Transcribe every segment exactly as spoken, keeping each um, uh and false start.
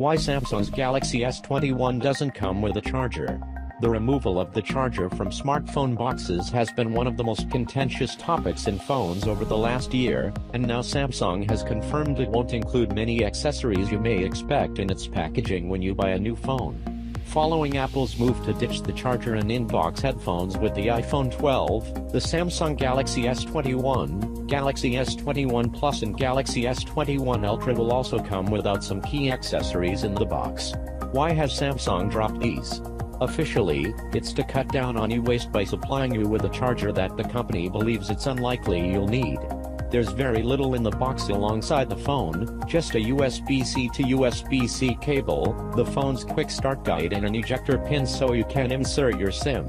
Why Samsung's Galaxy S twenty-one doesn't come with a charger? The removal of the charger from smartphone boxes has been one of the most contentious topics in phones over the last year, and now Samsung has confirmed it won't include many accessories you may expect in its packaging when you buy a new phone. Following Apple's move to ditch the charger and in-box headphones with the iPhone twelve, the Samsung Galaxy S twenty-one, Galaxy S twenty-one Plus and Galaxy S twenty-one Ultra will also come without some key accessories in the box. Why has Samsung dropped these? Officially, it's to cut down on e-waste by supplying you with a charger that the company believes it's unlikely you'll need. There's very little in the box alongside the phone, just a U S B C to U S B C cable, the phone's quick start guide and an ejector pin so you can insert your SIM.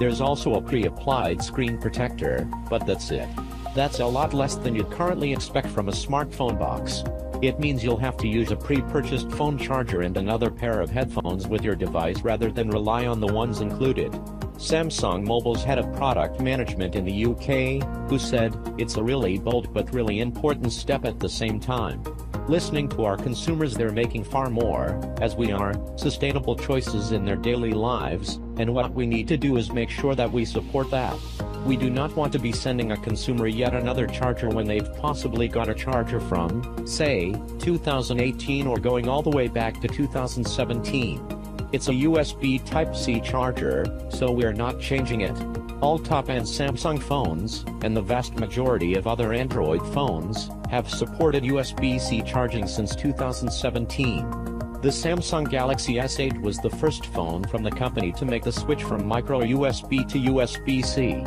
There's also a pre-applied screen protector, but that's it. That's a lot less than you'd currently expect from a smartphone box. It means you'll have to use a pre-purchased phone charger and another pair of headphones with your device rather than rely on the ones included. Samsung Mobile's head of product management in the U K, who said, "It's a really bold but really important step at the same time. Listening to our consumers, they're making far more, as we are, sustainable choices in their daily lives, and what we need to do is make sure that we support that. We do not want to be sending a consumer yet another charger when they've possibly got a charger from, say, two thousand eighteen or going all the way back to two thousand seventeen. It's a U S B Type-C charger, so we're not changing it. All top-end Samsung phones, and the vast majority of other Android phones, have supported U S B C charging since two thousand seventeen. The Samsung Galaxy S eight was the first phone from the company to make the switch from micro U S B to U S B C.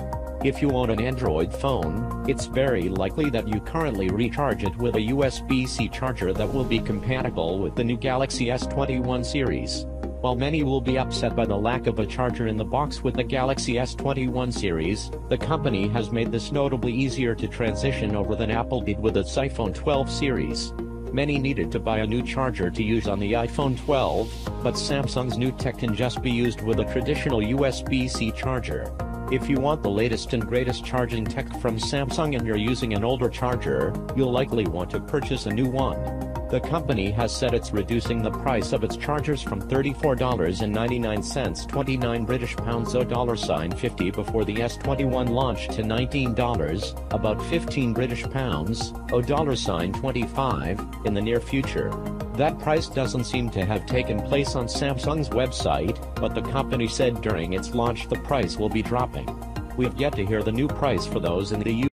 If you own an Android phone, it's very likely that you currently recharge it with a U S B C charger that will be compatible with the new Galaxy S twenty-one series. While many will be upset by the lack of a charger in the box with the Galaxy S twenty-one series, the company has made this notably easier to transition over than Apple did with its iPhone twelve series. Many needed to buy a new charger to use on the iPhone twelve, but Samsung's new tech can just be used with a traditional U S B C charger. If you want the latest and greatest charging tech from Samsung and you're using an older charger, you'll likely want to purchase a new one. The company has said it's reducing the price of its chargers from thirty-four ninety-nine twenty-nine British pounds fifty before the S twenty-one launch to nineteen dollars, about fifteen British pounds, twenty-five, in the near future. That price doesn't seem to have taken place on Samsung's website, but the company said during its launch the price will be dropping. We've yet to hear the new price for those in the U K.